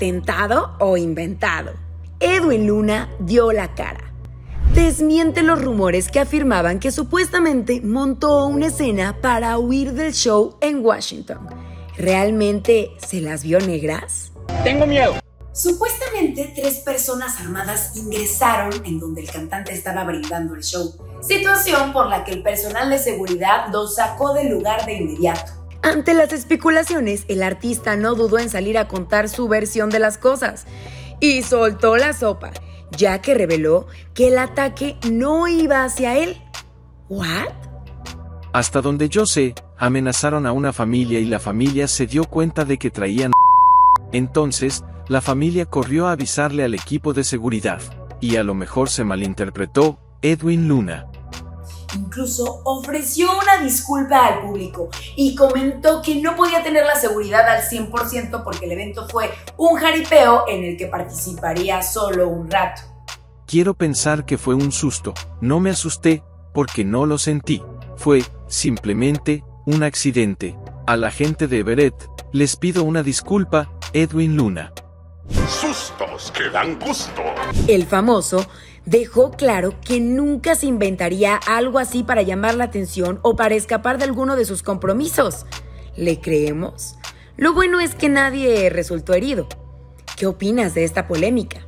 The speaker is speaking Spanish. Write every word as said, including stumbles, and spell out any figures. patentado o inventado. Edwin Luna dio la cara. Desmiente los rumores que afirmaban que supuestamente montó una escena para huir del show en Washington. ¿Realmente se las vio negras? Tengo miedo. Supuestamente, tres personas armadas ingresaron en donde el cantante estaba brindando el show, situación por la que el personal de seguridad lo sacó del lugar de inmediato. Ante las especulaciones, el artista no dudó en salir a contar su versión de las cosas y soltó la sopa, ya que reveló que el ataque no iba hacia él. ¿What? Hasta donde yo sé, amenazaron a una familia y la familia se dio cuenta de que traían... Entonces, la familia corrió a avisarle al equipo de seguridad, y a lo mejor se malinterpretó Edwin Luna. Incluso ofreció una disculpa al público y comentó que no podía tener la seguridad al cien por ciento porque el evento fue un jaripeo en el que participaría solo un rato. Quiero pensar que fue un susto, no me asusté, porque no lo sentí, fue, simplemente, un accidente. A la gente de Everett, les pido una disculpa, Edwin Luna. Sustos que dan gusto. El famoso dejó claro que nunca se inventaría algo así para llamar la atención o para escapar de alguno de sus compromisos. ¿Le creemos? Lo bueno es que nadie resultó herido. ¿Qué opinas de esta polémica?